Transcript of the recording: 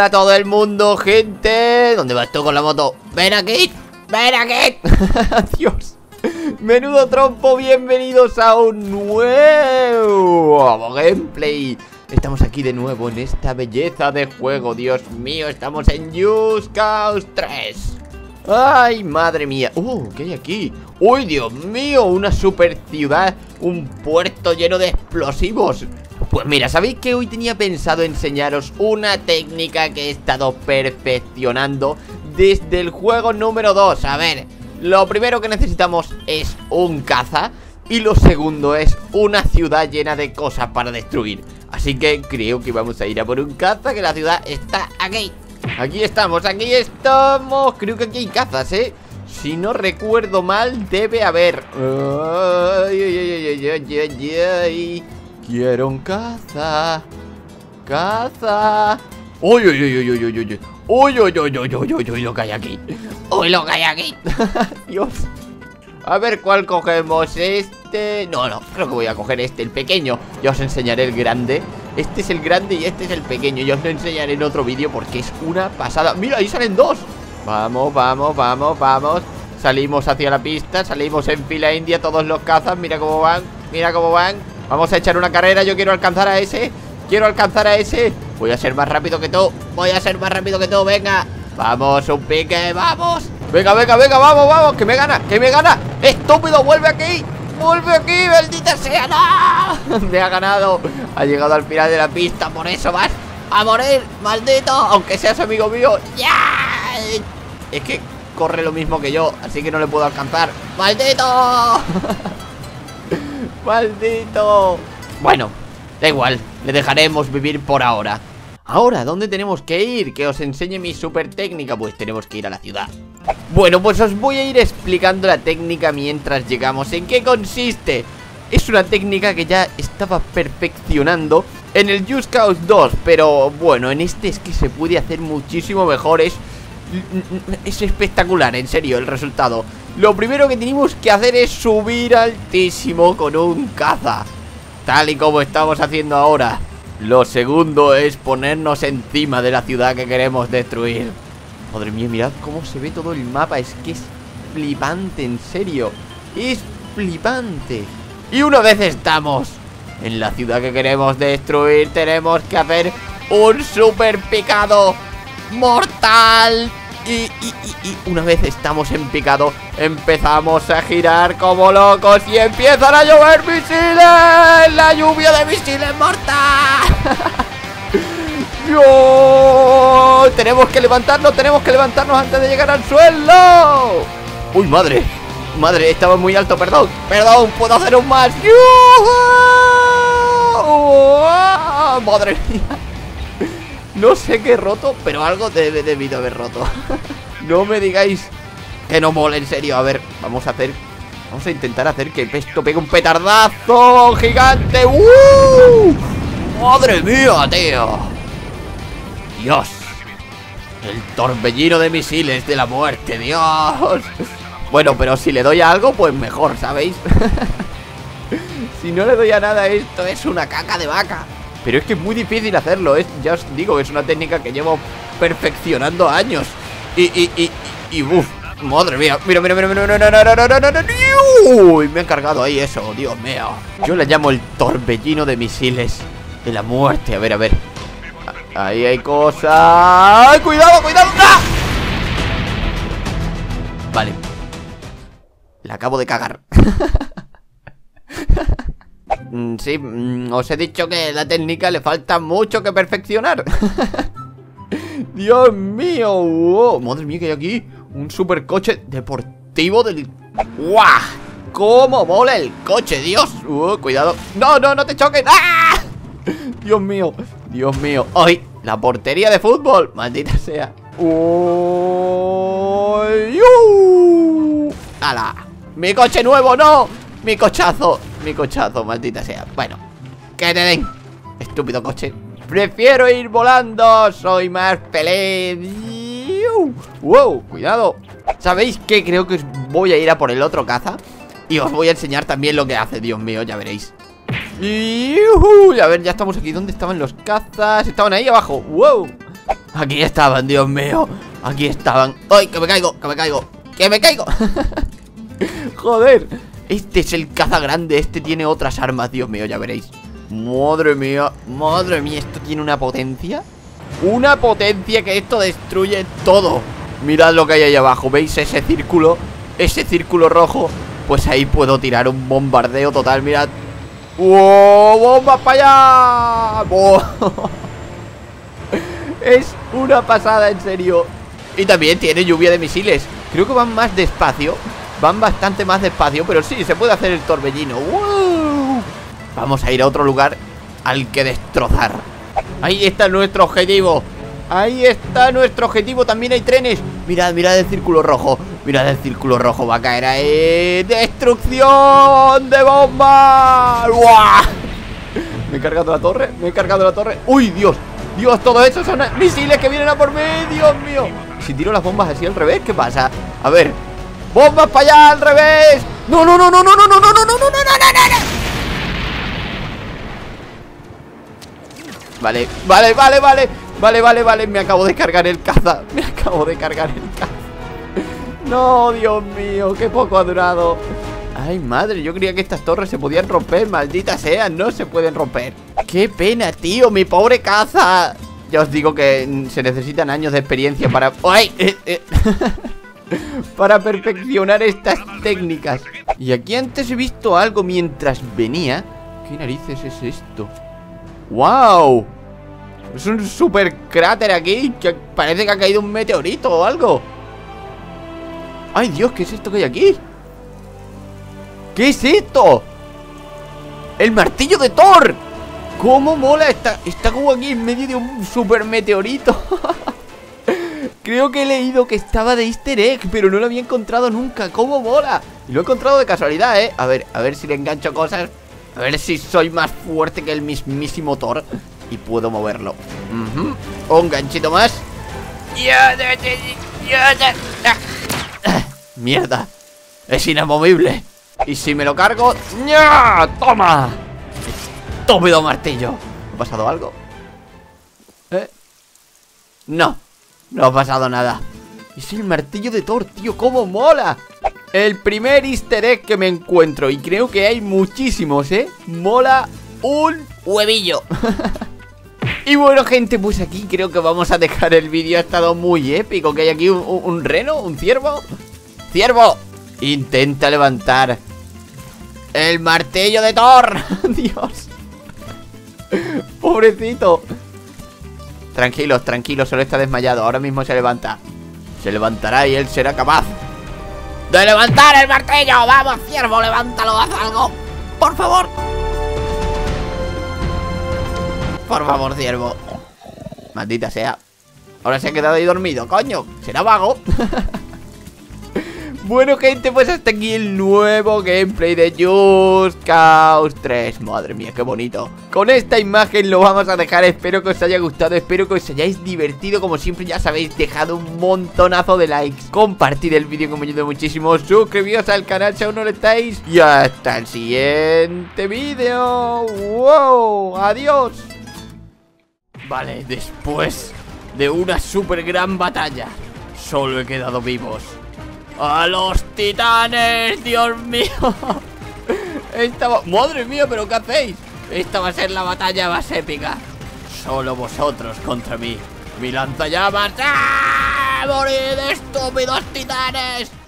Hola a todo el mundo, gente. ¿Dónde vas tú con la moto? Ven aquí, ven aquí. Dios, menudo trompo. Bienvenidos a un nuevo gameplay. Estamos aquí de nuevo en esta belleza de juego. Dios mío, estamos en Just Cause 3. ¡Ay, madre mía! ¿Qué hay aquí? ¡Uy, Dios mío! Una super ciudad, un puerto lleno de explosivos. Pues mira, ¿sabéis que hoy tenía pensado enseñaros una técnica que he estado perfeccionando desde el juego número 2? A ver, lo primero que necesitamos es un caza y lo segundo es una ciudad llena de cosas para destruir. Así que creo que vamos a ir a por un caza, que la ciudad está aquí. Aquí estamos, aquí estamos. Creo que aquí hay cazas, ¿eh? Si no recuerdo mal, debe haber... Ay, ay, ay, ay, ay, ay, ay. Quiero un caza. Caza. Uy, uy, uy, uy, uy, uy, uy. Uy, uy, uy, uy, uy, uy, uy, lo que hay aquí. Uy, lo que hay aquí. Dios. A ver cuál cogemos. Este... No, no, creo que voy a coger este, el pequeño. Ya os enseñaré el grande. Este es el grande y este es el pequeño. Ya os lo enseñaré en otro vídeo porque es una pasada. Mira, ahí salen dos. Vamos, vamos, vamos, vamos. Salimos hacia la pista, salimos en fila india. Todos los cazas, mira cómo van. Mira cómo van. Vamos a echar una carrera. Yo quiero alcanzar a ese. Quiero alcanzar a ese. Voy a ser más rápido que tú. Voy a ser más rápido que tú, venga. Vamos, un pique, vamos. Venga, venga, venga, vamos, vamos, que me gana, que me gana. Estúpido, vuelve aquí. Vuelve aquí, maldita sea, no. Me ha ganado, ha llegado al final de la pista. Por eso vas a morir, maldito, aunque seas amigo mío. ¡Ya! Es que corre lo mismo que yo, así que no le puedo alcanzar. ¡Maldito! ¡Maldito! Bueno, da igual, le dejaremos vivir por ahora. Ahora, ¿dónde tenemos que ir? Que os enseñe mi super técnica. Pues tenemos que ir a la ciudad. Bueno, pues os voy a ir explicando la técnica mientras llegamos. ¿En qué consiste? Es una técnica que ya estaba perfeccionando en el Just Cause 2, pero bueno, en este es que se puede hacer muchísimo mejor. Es espectacular, en serio, el resultado. Lo primero que tenemos que hacer es subir altísimo con un caza, tal y como estamos haciendo ahora. Lo segundo es ponernos encima de la ciudad que queremos destruir. Madre mía, mirad cómo se ve todo el mapa. Es que es flipante, en serio. Es flipante. Y una vez estamos en la ciudad que queremos destruir, tenemos que hacer un super picado mortal. Y una vez estamos en picado, empezamos a girar como locos y empiezan a llover misiles. La lluvia de misiles mortal. ¡No! Tenemos que levantarnos antes de llegar al suelo. ¡Uy, madre! Madre, estaba muy alto, perdón. Perdón, puedo hacer un más. ¡Oh! ¡Madre mía! No sé qué he roto, pero algo debido haber roto. No me digáis que no mola, en serio. A ver, vamos a hacer... Vamos a intentar hacer que esto pegue un petardazo gigante. ¡Uh! ¡Madre mía, tío! Dios, el torbellino de misiles de la muerte, Dios. Bueno, pero si le doy a algo, pues mejor, ¿sabéis? Si no le doy a nada, esto es una caca de vaca. Pero es que es muy difícil hacerlo, ya os digo, es una técnica que llevo perfeccionando años. Uff, madre mía, mira, mira, mira, mira, mira, mira, mira, mira, mira, mira. Uy, me han cargado ahí eso, Dios mío. Yo le llamo el torbellino de misiles de la muerte, a ver, a ver. Ahí hay cosas. ¡Ay, cuidado, cuidado! ¡Ah! Vale. La acabo de cagar. Sí, os he dicho que la técnica le falta mucho que perfeccionar. Dios mío. Wow. Madre mía, que hay aquí un supercoche deportivo del... ¡Guau! ¡Cómo mola el coche, Dios! Cuidado. ¡No, no, no te choques! ¡Ah! Dios mío, Dios mío. ¡Ay! La portería de fútbol, maldita sea. ¡Hala! ¡Mi coche nuevo, no! ¡Mi cochazo! ¡Mi cochazo, maldita sea! Bueno, que te den, estúpido coche. Prefiero ir volando, soy más feliz. ¡Wow! Cuidado. ¿Sabéis qué? Creo que voy a ir a por el otro caza y os voy a enseñar también lo que hace. Dios mío, ya veréis. A ver, ya estamos aquí. ¿Dónde estaban los cazas? Estaban ahí abajo. ¡Wow! Aquí estaban, Dios mío. Aquí estaban. ¡Ay, que me caigo! ¡Que me caigo! ¡Que me caigo! Joder. Este es el caza grande. Este tiene otras armas, Dios mío, ya veréis. Madre mía. Madre mía, esto tiene una potencia. Una potencia que esto destruye todo. Mirad lo que hay ahí abajo. ¿Veis ese círculo? Ese círculo rojo. Pues ahí puedo tirar un bombardeo total, mirad. ¡Wow! ¡Bombas para allá! ¡Wow! Es una pasada, en serio. Y también tiene lluvia de misiles. Creo que van más despacio. Van bastante más despacio, pero sí, se puede hacer el torbellino. ¡Wow! Vamos a ir a otro lugar al que destrozar. Ahí está nuestro objetivo. Ahí está nuestro objetivo. También hay trenes. Mirad, mirad el círculo rojo. Mirad el círculo rojo. Va a caer ahí. ¡Destrucción de bomba! ¡Uah! Me he cargado la torre. Me he cargado la torre. ¡Uy, Dios! Dios, todo eso son misiles que vienen a por mí. Dios mío. Si tiro las bombas así al revés, ¿qué pasa? A ver. ¡Bombas para allá al revés! ¡No, no, no, no, no, no, no, no, no, no, no, no, no, no! Vale, vale, vale, vale. Vale, vale, vale, me acabo de cargar el caza. Me acabo de cargar el caza. No, Dios mío, qué poco ha durado. Ay, madre, yo creía que estas torres se podían romper. Maldita sea, no se pueden romper. Qué pena, tío, mi pobre caza. Ya os digo que se necesitan años de experiencia para... ¡Ay! Para perfeccionar estas técnicas. Y aquí antes he visto algo mientras venía. ¿Qué narices es esto? ¡Wow! Es un super cráter aquí. Que parece que ha caído un meteorito o algo. ¡Ay, Dios! ¿Qué es esto que hay aquí? ¿Qué es esto? ¡El martillo de Thor! ¡Cómo mola! Está como aquí en medio de un super meteorito. Creo que he leído que estaba de easter egg, pero no lo había encontrado nunca. ¡Cómo mola! Y lo he encontrado de casualidad, ¿eh? A ver si le engancho cosas. A ver si soy más fuerte que el mismísimo Thor y puedo moverlo. Un ganchito más. Mierda. Es inamovible. Y si me lo cargo... ¡Ya! ¡Toma! Estúpido martillo. ¿Ha pasado algo? No. No ha pasado nada. Es el martillo de Thor, tío. ¡Cómo mola! El primer easter egg que me encuentro. Y creo que hay muchísimos, ¿eh? Mola un huevillo. Y bueno, gente, pues aquí creo que vamos a dejar el vídeo. Ha estado muy épico. Que hay aquí un reno, un ciervo. ¡Ciervo! Intenta levantar el martillo de Thor. Dios. Pobrecito. Tranquilos, tranquilos. Solo está desmayado. Ahora mismo se levanta. Se levantará y él será capaz de levantar el martillo. Vamos, ciervo, levántalo, haz algo. Por favor. Por favor, ciervo. Maldita sea. Ahora se ha quedado ahí dormido, coño. Será vago. Bueno, gente, pues hasta aquí el nuevo gameplay de Just Cause 3. Madre mía, qué bonito. Con esta imagen lo vamos a dejar. Espero que os haya gustado, espero que os hayáis divertido. Como siempre, ya sabéis, dejad un montonazo de likes. Compartid el vídeo que me ayuda muchísimo. Suscribíos al canal si aún no lo estáis. Y hasta el siguiente vídeo. ¡Wow! ¡Adiós! Vale, después de una super gran batalla, solo he quedado vivos ¡a los titanes! ¡Dios mío! ¡Madre mía! ¿Pero qué hacéis? Esta va a ser la batalla más épica. Solo vosotros contra mí. ¡Mi lanzallamas! ¡Ah! ¡Morid, estúpidos titanes!